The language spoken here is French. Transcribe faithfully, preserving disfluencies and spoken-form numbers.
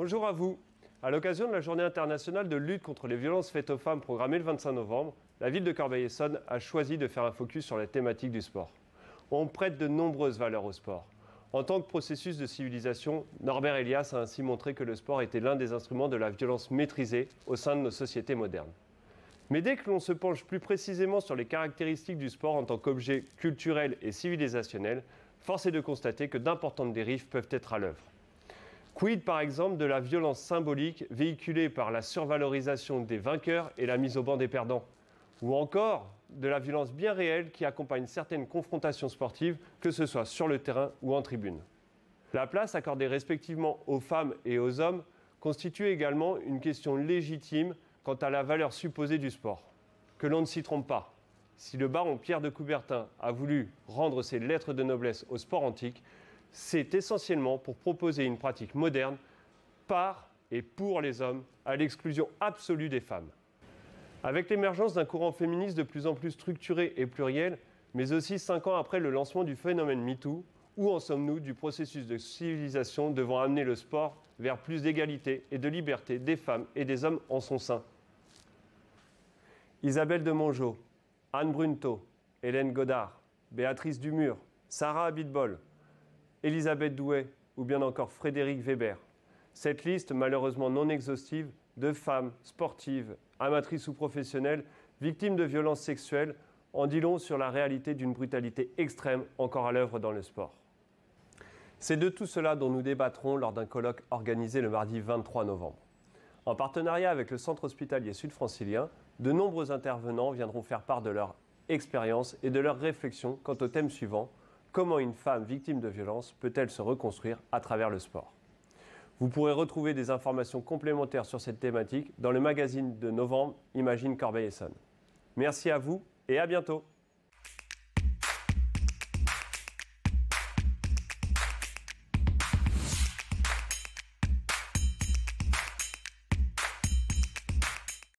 Bonjour à vous. À l'occasion de la journée internationale de lutte contre les violences faites aux femmes programmée le vingt-cinq novembre, la ville de Corbeil-Essonne a choisi de faire un focus sur la thématique du sport. On prête de nombreuses valeurs au sport. En tant que processus de civilisation, Norbert Elias a ainsi montré que le sport était l'un des instruments de la violence maîtrisée au sein de nos sociétés modernes. Mais dès que l'on se penche plus précisément sur les caractéristiques du sport en tant qu'objet culturel et civilisationnel, force est de constater que d'importantes dérives peuvent être à l'œuvre. Quid par exemple de la violence symbolique véhiculée par la survalorisation des vainqueurs et la mise au banc des perdants? Ou encore de la violence bien réelle qui accompagne certaines confrontations sportives, que ce soit sur le terrain ou en tribune. La place accordée respectivement aux femmes et aux hommes constitue également une question légitime quant à la valeur supposée du sport. Que l'on ne s'y trompe pas, si le baron Pierre de Coubertin a voulu rendre ses lettres de noblesse au sport antique, c'est essentiellement pour proposer une pratique moderne par et pour les hommes, à l'exclusion absolue des femmes. Avec l'émergence d'un courant féministe de plus en plus structuré et pluriel, mais aussi cinq ans après le lancement du phénomène MeToo, où en sommes-nous du processus de civilisation devant amener le sport vers plus d'égalité et de liberté des femmes et des hommes en son sein? Isabelle de Monjo, Anne Brunto, Hélène Godard, Béatrice Dumur, Sarah Abitbol, Elisabeth Douet ou bien encore Frédéric Weber. Cette liste, malheureusement non exhaustive, de femmes sportives, amatrices ou professionnelles, victimes de violences sexuelles, en dit long sur la réalité d'une brutalité extrême encore à l'œuvre dans le sport. C'est de tout cela dont nous débattrons lors d'un colloque organisé le mardi vingt-trois novembre. En partenariat avec le Centre Hospitalier Sud-Francilien, de nombreux intervenants viendront faire part de leur expérience et de leurs réflexions quant au thème suivant: comment une femme victime de violence peut-elle se reconstruire à travers le sport? Vous pourrez retrouver des informations complémentaires sur cette thématique dans le magazine de novembre Imagine Corbeil-Esson. Merci à vous et à bientôt.